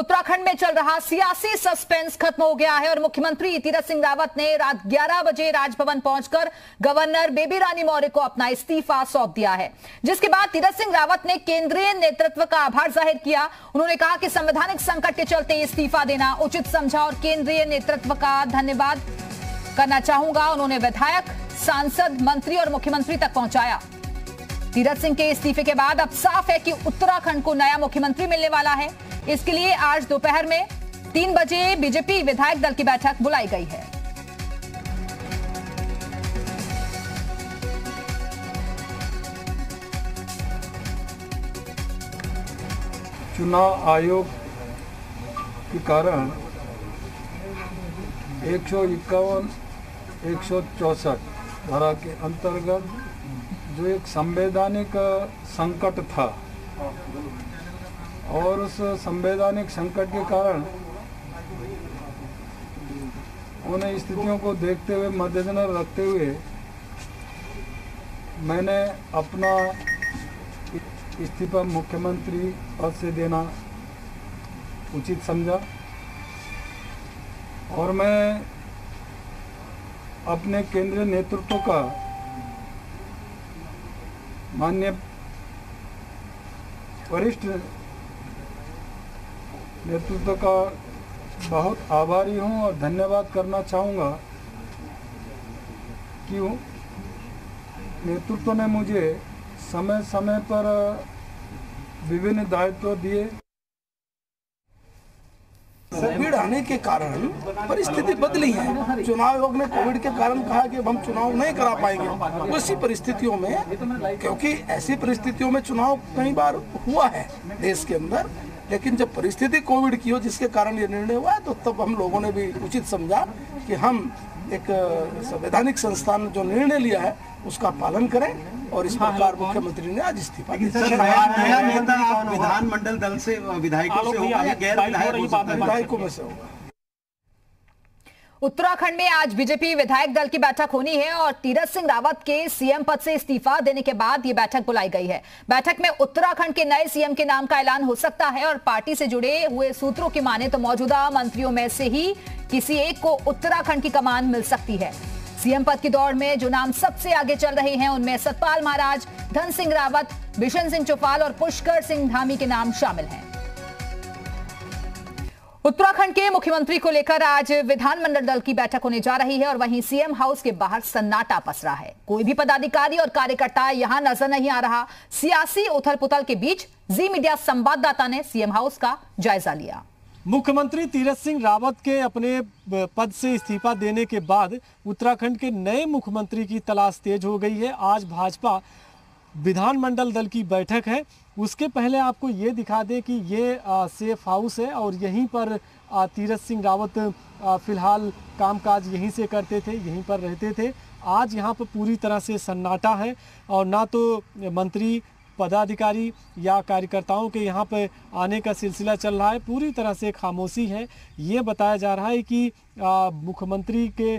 उत्तराखंड में चल रहा सियासी सस्पेंस खत्म हो गया है और मुख्यमंत्री तीरथ सिंह रावत ने रात 11 बजे राजभवन पहुंचकर गवर्नर बेबी रानी मौर्य को अपना इस्तीफा सौंप दिया है, जिसके बाद तीरथ सिंह रावत ने केंद्रीय नेतृत्व का आभार जाहिर किया। उन्होंने कहा कि संवैधानिक संकट के चलते इस्तीफा देना उचित समझा और केंद्रीय नेतृत्व का धन्यवाद करना चाहूंगा। उन्होंने विधायक, सांसद, मंत्री और मुख्यमंत्री तक पहुंचाया। तीरथ सिंह के इस्तीफे के बाद अब साफ है कि उत्तराखंड को नया मुख्यमंत्री मिलने वाला है। इसके लिए आज दोपहर में 3 बजे बीजेपी विधायक दल की बैठक बुलाई गई है। चुनाव आयोग के कारण 151, 164 धारा के अंतर्गत जो एक संवैधानिक संकट था और उस संवैधानिक संकट के कारण उन स्थितियों को देखते हुए, मद्देनजर रखते हुए मैंने अपना इस्तीफा मुख्यमंत्री पद से देना उचित समझा और मैं अपने केंद्रीय नेतृत्व का माननीय वरिष्ठ नेतृत्व का बहुत आभारी हूं और धन्यवाद करना चाहूँगा कि नेतृत्व ने मुझे समय समय पर विभिन्न दायित्व दिए। भीड़ आने के कारण परिस्थिति बदली है। चुनाव आयोग ने कोविड के कारण कहा कि अब हम चुनाव नहीं करा पाएंगे। उसी परिस्थितियों में, क्योंकि ऐसी परिस्थितियों में चुनाव कई बार हुआ है देश के अंदर, लेकिन जब परिस्थिति कोविड की हो जिसके कारण ये निर्णय हुआ है, तो तब हम लोगों ने भी उचित समझा कि हम एक संवैधानिक संस्था ने जो निर्णय लिया है उसका पालन करें और इस प्रकार मुख्यमंत्री ने आज इस्तीफा दिया। विधानमंडल दल से विधायकों से होगा या गैर विधायकों में से होगा? उत्तराखंड में आज बीजेपी विधायक दल की बैठक होनी है और तीरथ सिंह रावत के सीएम पद से इस्तीफा देने के बाद ये बैठक बुलाई गई है। बैठक में उत्तराखंड के नए सीएम के नाम का ऐलान हो सकता है और पार्टी से जुड़े हुए सूत्रों की माने तो मौजूदा मंत्रियों में से ही किसी एक को उत्तराखंड की कमान मिल सकती है। सीएम पद की दौड़ में जो नाम सबसे आगे चल रहे हैं उनमें सतपाल महाराज, धन सिंह रावत, बिशन सिंह चौफाल और पुष्कर सिंह धामी के नाम शामिल हैं। उत्तराखंड के मुख्यमंत्री को लेकर आज विधानमंडल दल की बैठक होने जा रही है और वहीं सीएम हाउस के बाहर सन्नाटा पसरा है। कोई भी पदाधिकारी और कार्यकर्ता यहां नजर नहीं आ रहा। सियासी उथल-पुथल के बीच जी मीडिया संवाददाता ने सीएम हाउस का जायजा लिया। मुख्यमंत्री तीरथ सिंह रावत के अपने पद से इस्तीफा देने के बाद उत्तराखंड के नए मुख्यमंत्री की तलाश तेज हो गई है। आज भाजपा विधानमंडल दल की बैठक है। उसके पहले आपको ये दिखा दें कि ये सेफ हाउस है और यहीं पर तीरथ सिंह रावत फिलहाल कामकाज यहीं से करते थे, यहीं पर रहते थे। आज यहाँ पर पूरी तरह से सन्नाटा है और ना तो मंत्री, पदाधिकारी या कार्यकर्ताओं के यहाँ पर आने का सिलसिला चल रहा है। पूरी तरह से खामोशी है। ये बताया जा रहा है कि मुख्यमंत्री के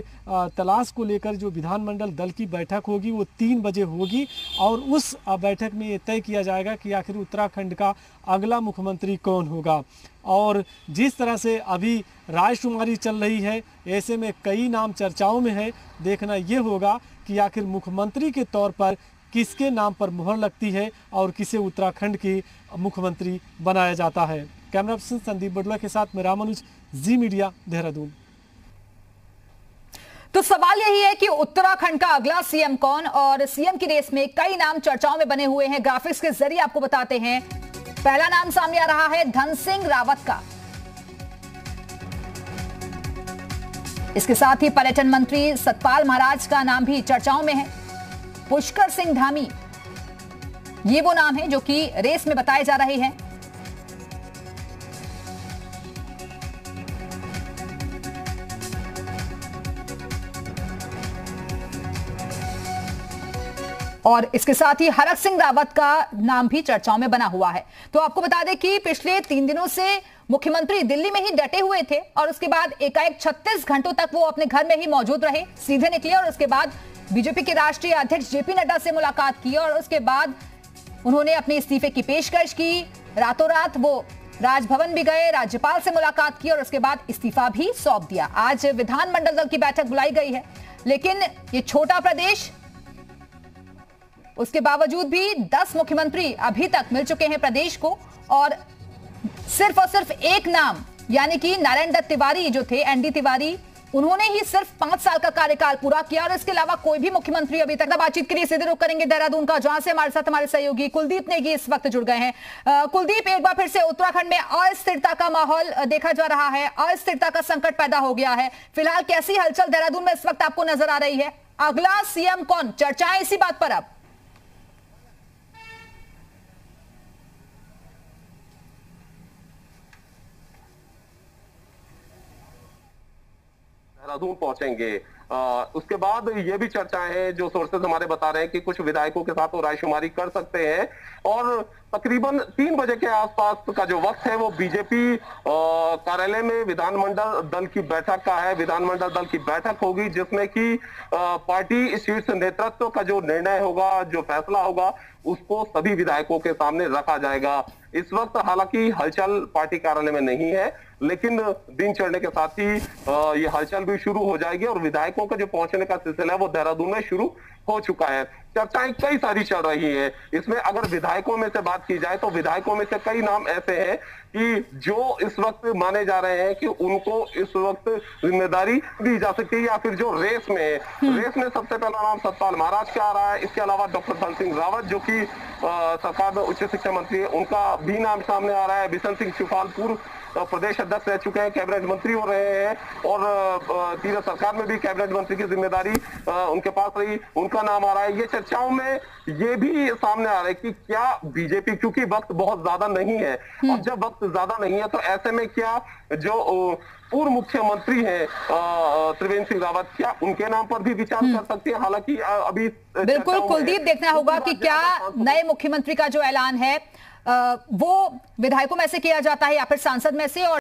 तलाश को लेकर जो विधानमंडल दल की बैठक होगी वो 3 बजे होगी और उस बैठक में ये तय किया जाएगा कि आखिर उत्तराखंड का अगला मुख्यमंत्री कौन होगा। और जिस तरह से अभी रायशुमारी चल रही है, ऐसे में कई नाम चर्चाओं में है। देखना ये होगा कि आखिर मुख्यमंत्री के तौर पर किसके नाम पर मुहर लगती है और किसे उत्तराखंड की मुख्यमंत्री बनाया जाता है। कैमरा पर्सन संदीप बडला के साथ मैं रामानुज, जी मीडिया, देहरादून। तो सवाल यही है कि उत्तराखंड का अगला सीएम कौन, और सीएम की रेस में कई नाम चर्चाओं में बने हुए हैं। ग्राफिक्स के जरिए आपको बताते हैं। पहला नाम सामने आ रहा है धन सिंह रावत का। इसके साथ ही पर्यटन मंत्री सतपाल महाराज का नाम भी चर्चाओं में है। पुष्कर सिंह धामी, ये वो नाम है जो कि रेस में बताए जा रहे हैं। और इसके साथ ही हरक सिंह रावत का नाम भी चर्चाओं में बना हुआ है। तो आपको बता दें कि पिछले 3 दिनों से मुख्यमंत्री दिल्ली में ही डटे हुए थे और उसके बाद एकाएक 36 घंटों तक वो अपने घर में ही मौजूद रहे, सीधे निकले और उसके बाद बीजेपी के राष्ट्रीय अध्यक्ष जेपी नड्डा से मुलाकात की और उसके बाद उन्होंने अपने इस्तीफे की पेशकश की। रातों रात वो राजभवन भी गए, राज्यपाल से मुलाकात की और उसके बाद इस्तीफा भी सौंप दिया। आज विधानमंडल दल की बैठक बुलाई गई है, लेकिन ये छोटा प्रदेश, उसके बावजूद भी 10 मुख्यमंत्री अभी तक मिल चुके हैं प्रदेश को, और सिर्फ एक नाम यानी कि नारायण दत्त तिवारी जो थे, एनडी तिवारी, उन्होंने ही सिर्फ 5 साल का कार्यकाल पूरा किया और इसके अलावा कोई भी मुख्यमंत्री अभी तक। बातचीत के लिए सीधे रुख करेंगे देहरादून का, जहां से हमारे साथ हमारे सहयोगी कुलदीप नेगी इस वक्त जुड़ गए हैं। कुलदीप, एक बार फिर से उत्तराखंड में अस्थिरता का माहौल देखा जा रहा है, अस्थिरता का संकट पैदा हो गया है, फिलहाल कैसी हलचल देहरादून में इस वक्त आपको नजर आ रही है? अगला सीएम कौन, चर्चाएं इसी बात पर अब? देहरादून पहुंचेंगे, उसके बाद ये भी चर्चाएं हैं जो सोर्सेज हमारे बता रहे हैं कि कुछ विधायकों के साथ वो रायशुमारी कर सकते हैं और तकरीबन 3 बजे के आसपास का जो वक्त है वो बीजेपी कार्यालय में विधानमंडल दल की बैठक का है। विधानमंडल दल की बैठक होगी जिसमें कि पार्टी शीर्ष नेतृत्व का जो निर्णय होगा, जो फैसला होगा, उसको सभी विधायकों के सामने रखा जाएगा। इस वक्त हालांकि हलचल पार्टी कार्यालय में नहीं है, लेकिन दिन चढ़ने के साथ ही ये हलचल भी शुरू हो जाएगी और विधायकों का जो पहुंचने का सिलसिला है वो देहरादून में शुरू हो चुका है। चर्चाएं कई सारी चल रही है। इसमें अगर विधायकों में से बात की जाए तो विधायकों में से कई नाम ऐसे हैं कि जो इस वक्त माने जा रहे हैं कि उनको इस वक्त जिम्मेदारी दी जा सकती है या फिर जो रेस में है। रेस में सबसे पहला नाम सतपाल महाराज का आ रहा है, इसके अलावा डॉक्टर धन सिंह रावत जो कि सरकार में उच्च शिक्षा मंत्री है, उनका भी नाम सामने आ रहा है। बिशन सिंह शिवपालपुर प्रदेश अध्यक्ष रह चुके हैं, कैबिनेट मंत्री हो रहे हैं और तीरथ सरकार में भी कैबिनेट मंत्री की जिम्मेदारी उनके पास रही, उनका नाम आ रहा है। ये चर्चाओं में ये भी सामने आ रहा है कि क्या बीजेपी, क्योंकि वक्त बहुत ज्यादा नहीं है और जब वक्त ज्यादा नहीं है तो ऐसे में क्या जो पूर्व मुख्यमंत्री हैं त्रिवेन्द्र सिंह रावत, क्या उनके नाम पर भी विचार कर सकते हैं? हालांकि अभी बिल्कुल कुलदीप देखना होगा कि क्या नए मुख्यमंत्री का जो ऐलान है वो विधायकों में से किया जाता है या फिर सांसद में से और